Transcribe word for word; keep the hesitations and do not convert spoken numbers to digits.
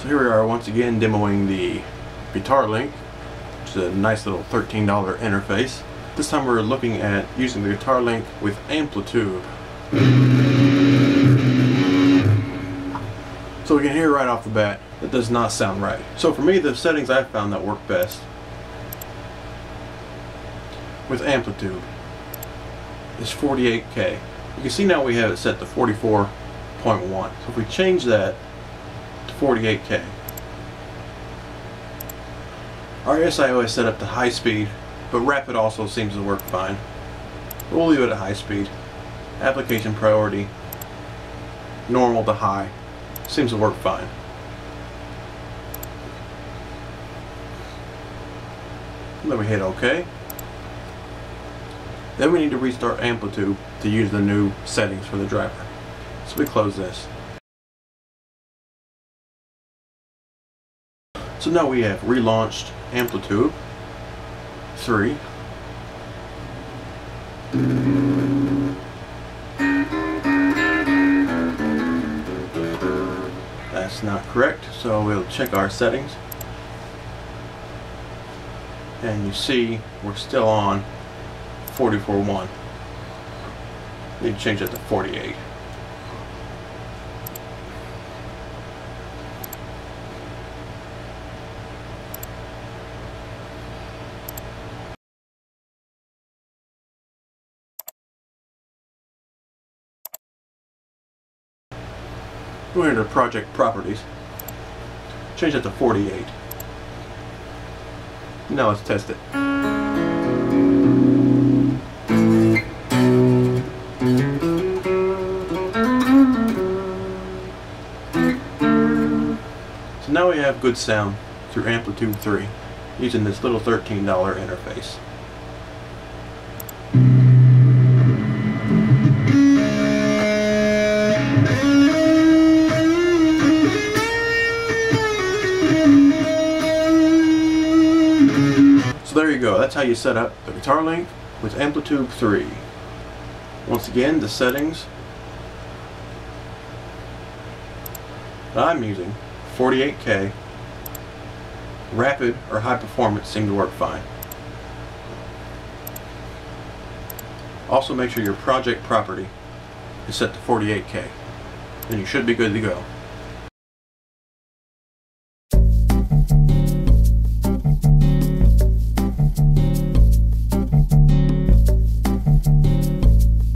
So here we are once again demoing the Guitar Link, which is a nice little thirteen dollar interface. This time we're looking at using the Guitar Link with AmpliTube. So we can hear right off the bat that does not sound right. So for me, the settings I've found that work best with AmpliTube is forty-eight K. You can see now we have it set to forty-four point one. So if we change that to forty-eight K. Our S I O is set up to high speed, but rapid also seems to work fine. We'll leave it at high speed. Application priority, normal to high, seems to work fine. And then we hit OK. Then we need to restart AmpliTube to use the new settings for the driver. So we close this. So now we have relaunched AmpliTube three. That's not correct, so we'll check our settings. And you see we're still on forty-four point one. Need to change that to forty-eight. Go into project properties, change that to forty-eight. Now let's test it. So now we have good sound through AmpliTube three using this little thirteen dollar interface. So there you go, that's how you set up the Guitar Link with AmpliTube three. Once again, the settings that I'm using, forty-eight K, rapid or high performance seem to work fine. Also make sure your project property is set to forty-eight K, and you should be good to go.